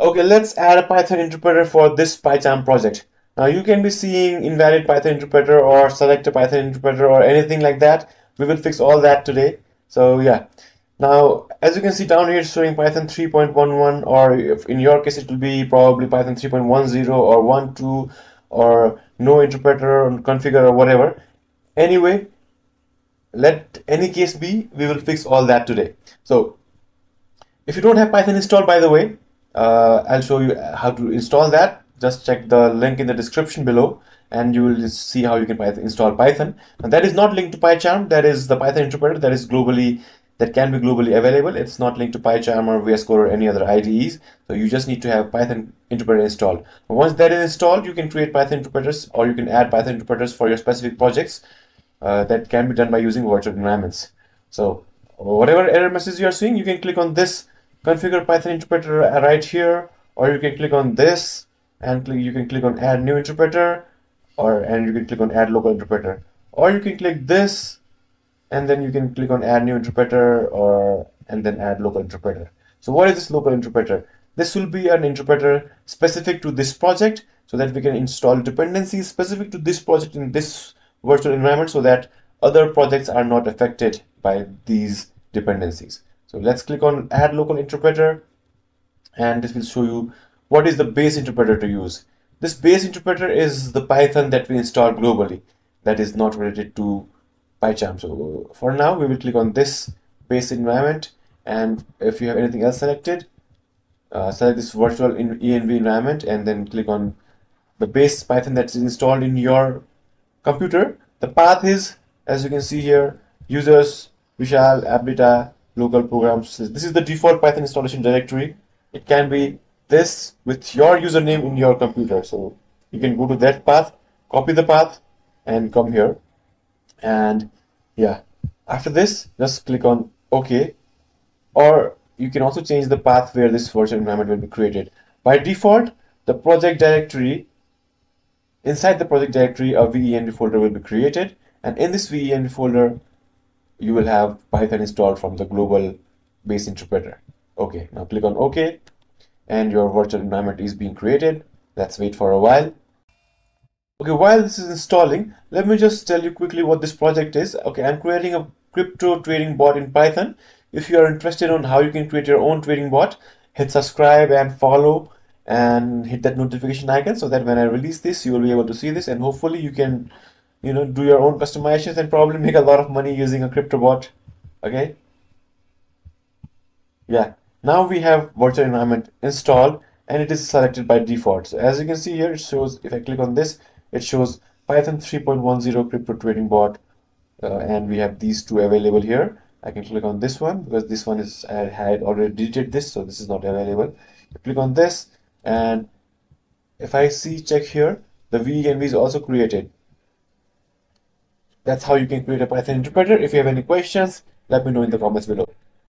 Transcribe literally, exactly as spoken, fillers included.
Okay, let's add a Python interpreter for this PyCharm project. Now you can be seeing invalid Python interpreter or select a Python interpreter or anything like that. We will fix all that today. So yeah, now as you can see down here, it's showing Python three point one one, or if in your case it will be probably Python three point ten or one point two or no interpreter or configure or whatever. Anyway, let any case be, we will fix all that today. So if you don't have Python installed, by the way, uh, I'll show you how to install that. Just check the link in the description below and you will see how you can Python, install Python. And that is not linked to PyCharm, that is the Python interpreter that is globally, that can be globally available. It's not linked to PyCharm or V S Code or any other I D Es. So you just need to have Python interpreter installed. Once that is installed, you can create Python interpreters or you can add Python interpreters for your specific projects uh, that can be done by using virtual environments. So whatever error message you are seeing, you can click on this configure Python interpreter right here, or you can click on this and you can click on add new interpreter, or and you can click on add local interpreter, or you can click this and then you can click on add new interpreter or and then add local interpreter. So what is this local interpreter? This will be an interpreter specific to this project so that we can install dependencies specific to this project in this virtual environment so that other projects are not affected by these dependencies. So let's click on add local interpreter and this will show you what is the base interpreter to use. This base interpreter is the Python that we installed globally that is not related to PyCharm. So for now we will click on this base environment, and if you have anything else selected, uh, select this virtual in E N V environment and then click on the base Python that's installed in your computer. The path is, as you can see here, users, Vishal, app data, local programs. This is the default Python installation directory. It can be this with your username in your computer, so you can go to that path, copy the path and come here, and yeah, after this just click on OK, or you can also change the path where this virtual environment will be created. By default, the project directory, inside the project directory a venv folder will be created, and in this venv folder you will have Python installed from the global base interpreter. Okay, now click on OK and your virtual environment is being created. Let's wait for a while. Okay, while this is installing, let me just tell you quickly what this project is. Okay, I'm creating a crypto trading bot in Python. If you are interested on how you can create your own trading bot, hit subscribe and follow and hit that notification icon so that when I release this, you will be able to see this, and hopefully you can, you know, do your own customizations and probably make a lot of money using a crypto bot. Okay, yeah. Now we have virtual environment installed and it is selected by default. So as you can see here, it shows, if I click on this, it shows Python three point ten crypto trading bot, uh, and we have these two available here. I can click on this one because this one is, I had already deleted this, so this is not available. You click on this and if I see, check here, the venv is also created. That's how you can create a Python interpreter. If you have any questions, let me know in the comments below.